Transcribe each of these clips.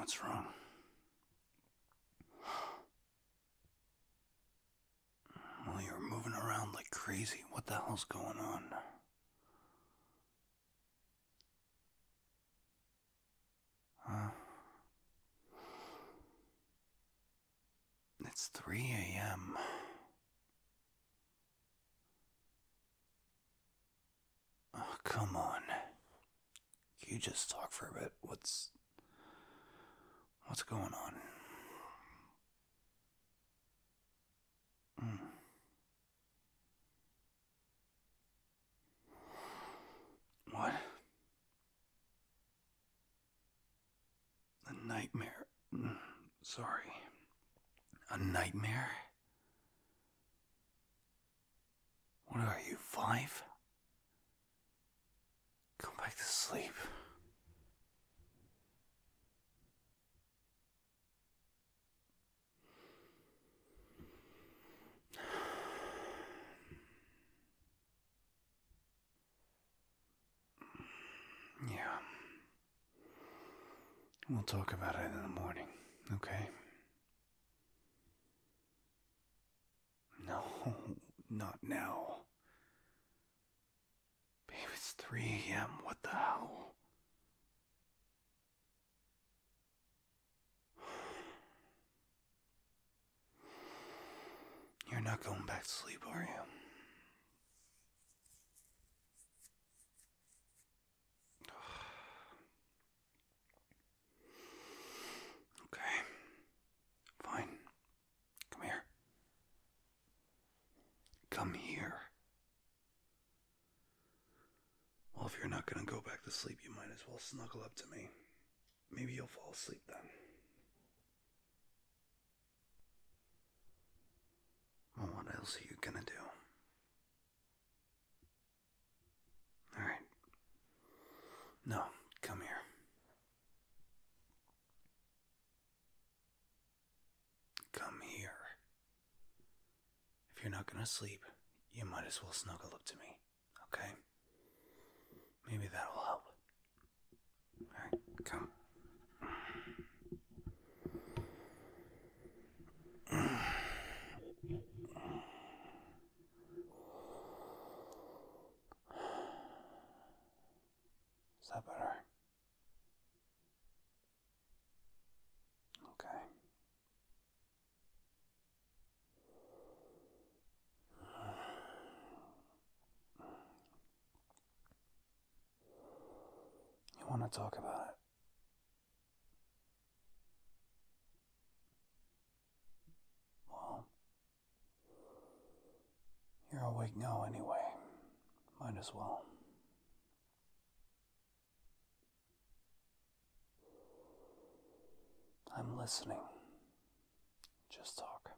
what's wrong. Well, you're moving around like crazy. What the hell's going on? Huh? It's 3 a.m. Oh, come on. You just talk for a bit. What's going on? What? A nightmare. Sorry. A nightmare? What are you, 5? Go back to sleep. Yeah. We'll talk about it in the morning, okay? No, not now. Babe, it's 3 a.m. What the hell? You're not going back to sleep, are you? Come here. Well, if you're not gonna go back to sleep, you might as well snuggle up to me. Maybe you'll fall asleep then. Well, what else are you gonna do? Alright. No, come here. Come here. If you're not gonna sleep, you might as well snuggle up to me, okay? Maybe that'll help. Alright, come. Is that better? Okay. Want to talk about it? Well, you're awake now anyway. Might as well. I'm listening. Just talk.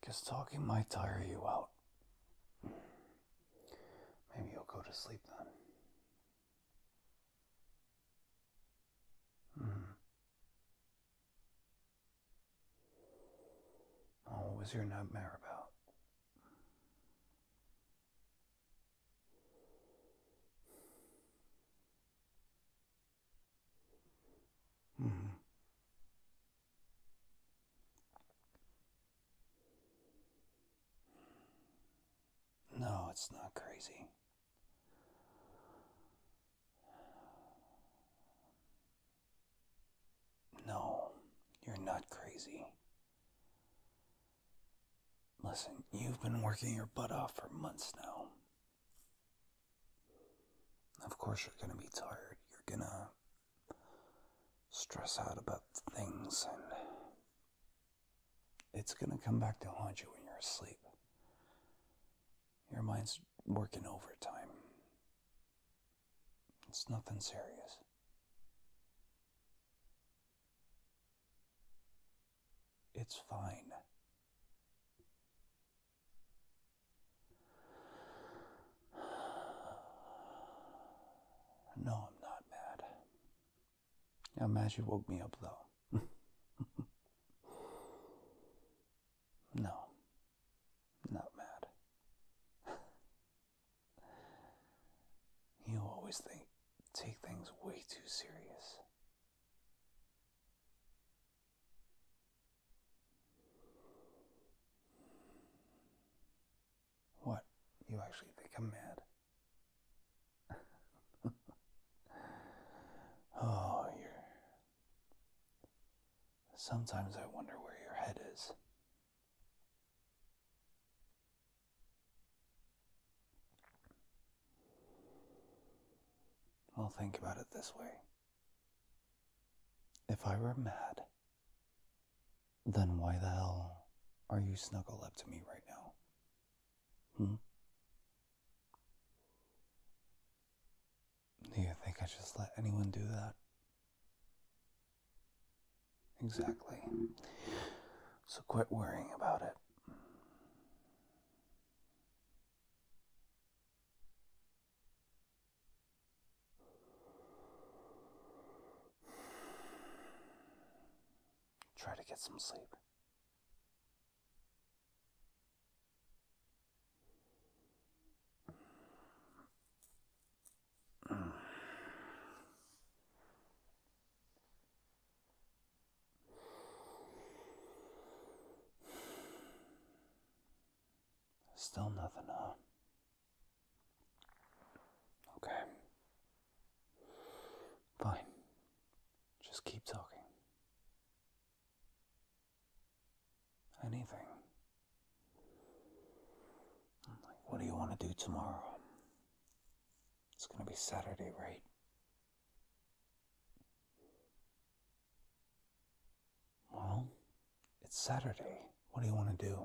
Because talking might tire you out. Maybe you'll go to sleep then. Oh, what was your nightmare about? No, it's not crazy. No, you're not crazy. Listen, you've been working your butt off for months now. Of course you're gonna be tired. You're gonna stress out about things, and it's gonna come back to haunt you when you're asleep. Your mind's working overtime. It's nothing serious. It's fine. No, I'm not mad. I'm mad you woke me up, though. No, not mad. You always always take things way too serious. What? You actually think I'm mad? Oh, you're... Sometimes I wonder where your head is. I'll think about it this way. If I were mad, then why the hell are you snuggled up to me right now? Do you think I just let anyone do that? Exactly. So quit worrying about it. Try to get some sleep. Still nothing, huh? Okay. Fine. Just keep talking. Anything. Like, what do you want to do tomorrow? It's going to be Saturday, right? Well, it's Saturday. What do you want to do?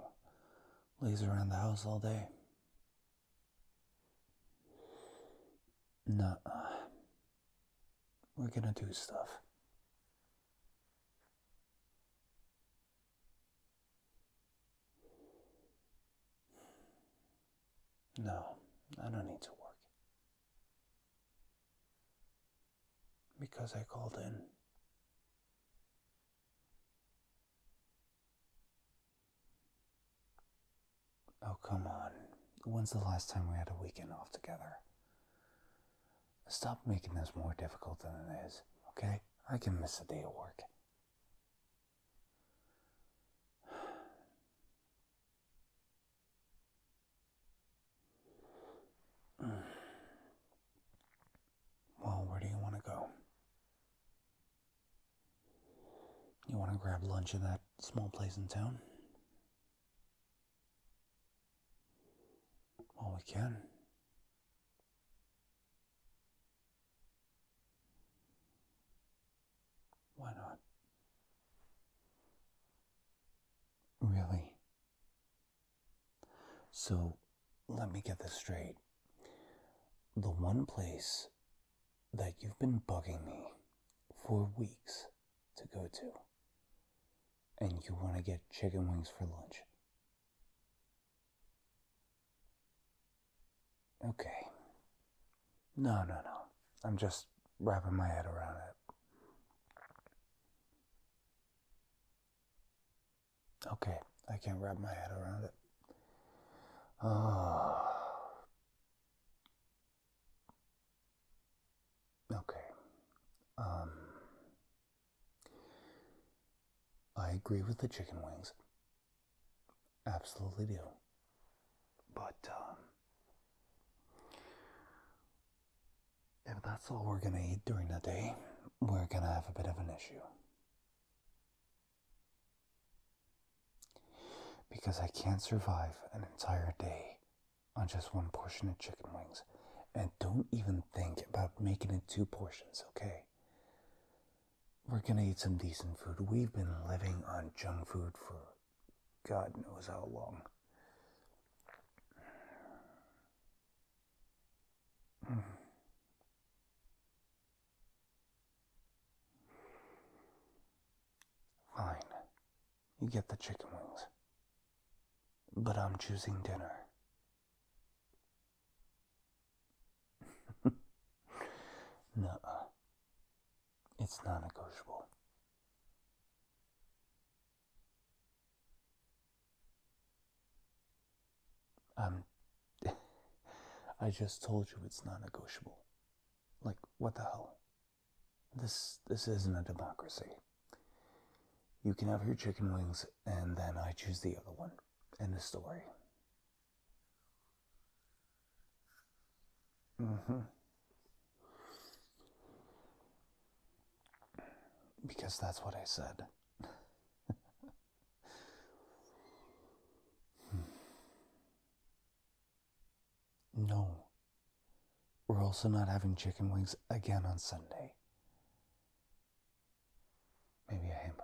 Laze around the house all day? Nuh-uh. We're going to do stuff. No, I don't need to work. Because I called in. Oh, come on. When's the last time we had a weekend off together? Stop making this more difficult than it is, okay? I can miss a day of work. Well, where do you want to go? You want to grab lunch at that small place in town? Well, we can. Why not? Really? So, let me get this straight. The one place that you've been bugging me for weeks to go to, and you want to get chicken wings for lunch. Okay. No. I'm just wrapping my head around it. Okay, I can't wrap my head around it. Okay. I agree with the chicken wings. Absolutely do. But, if that's all we're gonna eat during the day, we're gonna have a bit of an issue. Because I can't survive an entire day on just one portion of chicken wings. And don't even think about making it two portions, okay? We're gonna eat some decent food. We've been living on junk food for God knows how long. Fine. You get the chicken wings. But I'm choosing dinner. Nuh-uh. It's non-negotiable. I just told you it's non-negotiable. Like, what the hell? This isn't a democracy. You can have your chicken wings, and then I choose the other one. End of story. Because that's what I said. No. We're also not having chicken wings again on Sunday. Maybe a hamburger.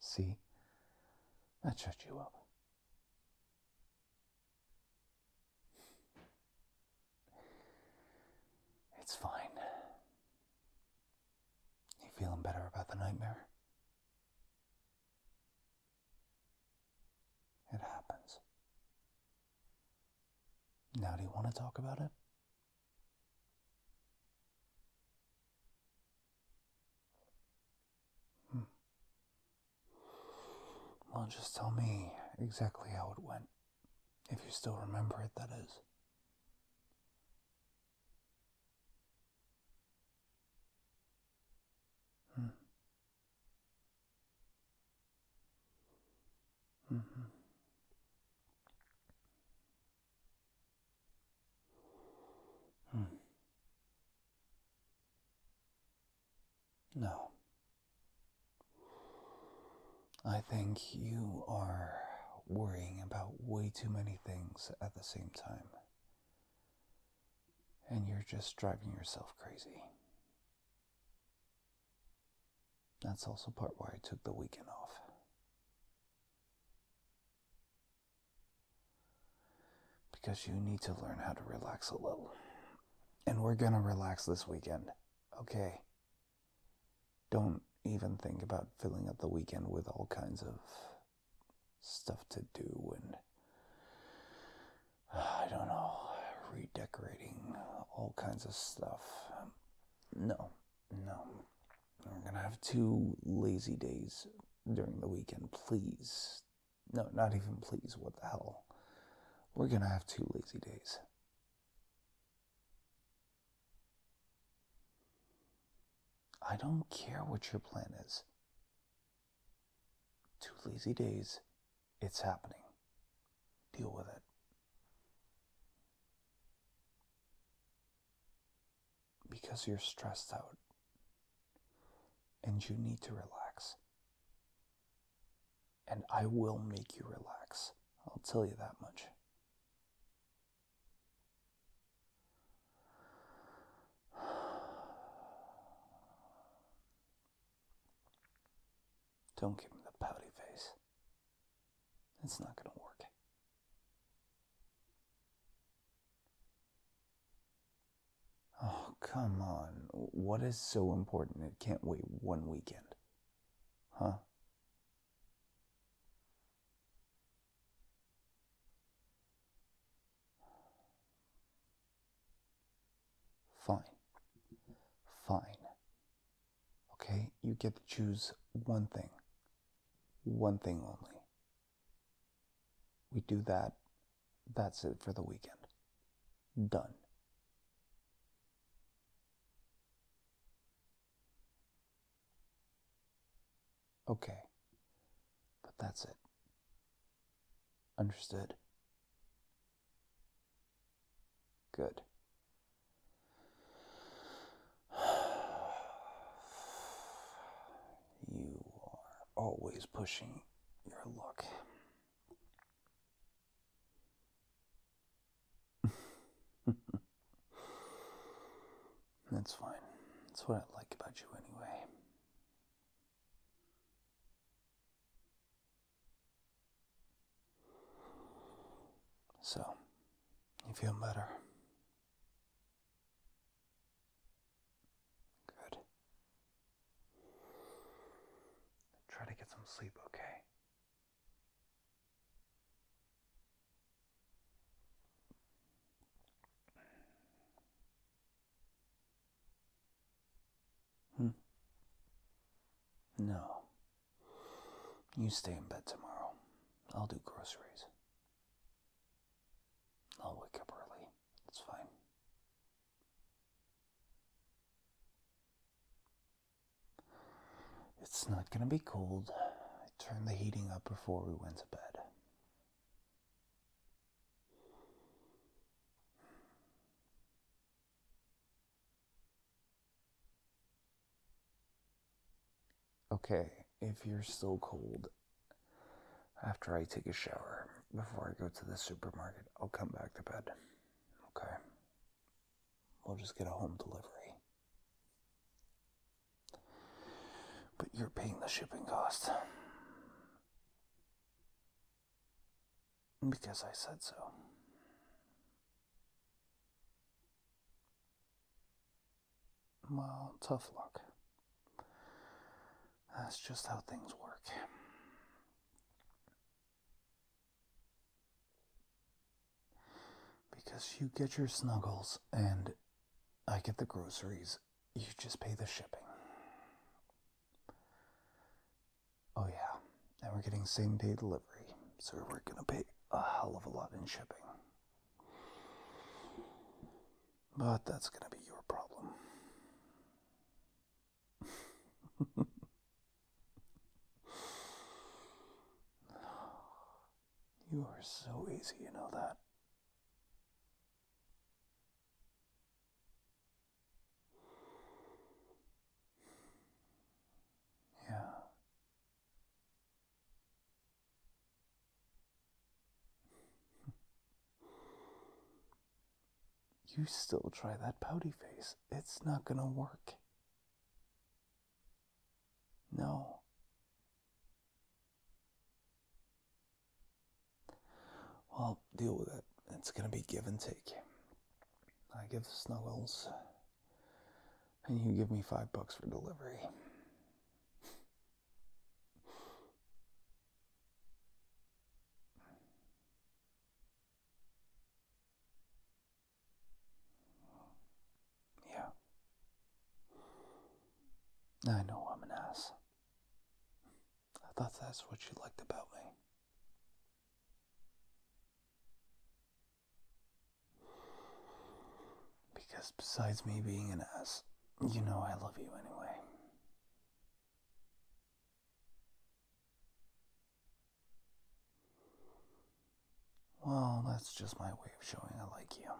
See? That shut you up. It's fine. You feeling better about the nightmare? It happens. Now, do you want to talk about it? Well, just tell me exactly how it went. If you still remember it, that is. No. I think you are worrying about way too many things at the same time. And you're just driving yourself crazy. That's also part why I took the weekend off. Because you need to learn how to relax a little. And we're gonna relax this weekend, okay? Don't even think about filling up the weekend with all kinds of stuff to do and, I don't know, redecorating, all kinds of stuff. No. I'm going to have 2 lazy days during the weekend, please. No, not even please, what the hell. We're going to have 2 lazy days. I don't care what your plan is. 2 lazy days, it's happening. Deal with it. Because you're stressed out and you need to relax. And I will make you relax. I'll tell you that much. Don't give me the pouty face. It's not going to work. Oh, come on. What is so important it can't wait 1 weekend? Huh? Fine. Okay? You get to choose one thing. One thing only. We do that. That's it for the weekend. Done. Okay. But that's it. Understood? Good. You always pushing your luck. That's fine. That's what I like about you anyway. So, you feel better? Try to get some sleep, okay? No. You stay in bed tomorrow. I'll do groceries. I'll it's not going to be cold. I turned the heating up before we went to bed. Okay, if you're still cold after I take a shower before I go to the supermarket, I'll come back to bed. Okay. We'll just get a home delivery. But you're paying the shipping cost. Because I said so. Well, tough luck. That's just how things work. Because you get your snuggles and I get the groceries, you just pay the shipping. Oh yeah, and we're getting same day delivery, so we're gonna pay a hell of a lot in shipping. But that's gonna be your problem. You are so easy, you know that. Yeah. You still try that pouty face. It's not gonna work. No. Well, deal with it. It's going to be give and take. I give snuggles, and you give me $5 for delivery. Yeah. I know I'm an ass. I thought that's what you liked about me. Because besides me being an ass, you know I love you anyway. Well, that's just my way of showing I like you.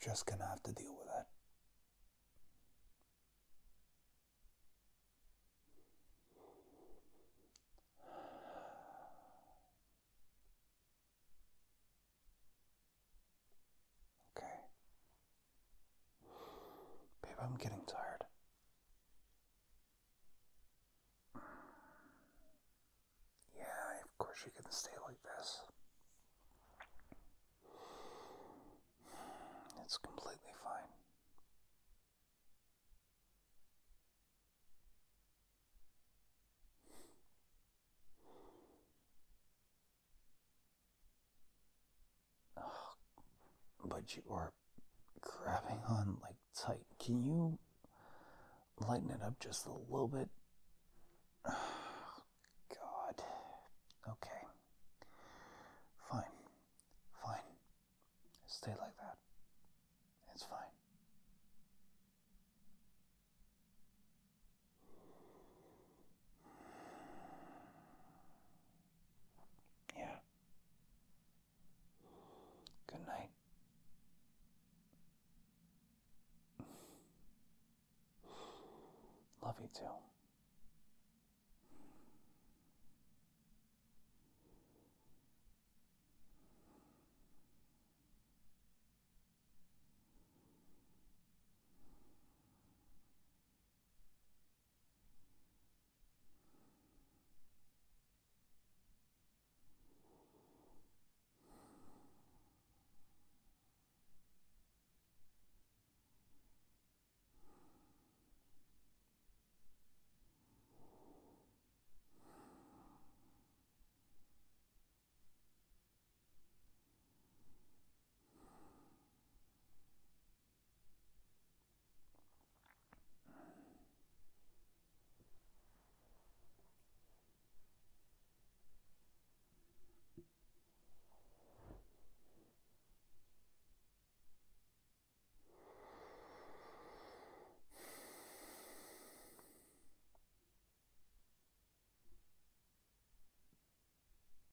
Just gonna have to deal with that. Okay. Babe, I'm getting tired. Yeah, of course you can stay like this. It's completely fine. Ugh. But you are grabbing on like tight. Can you lighten it up just a little bit? Ugh. God. Okay. Fine. Fine. Stay like that. It's fine. Yeah. Good night. Love you too.